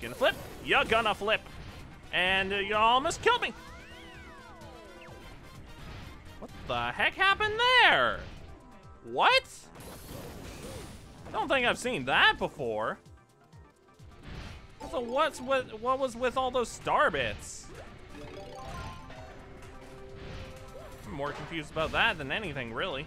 Gonna flip. You're gonna flip. And you almost killed me. What the heck happened there? What? I don't think I've seen that before. So what's with, what was with all those star bits? I'm more confused about that than anything, really.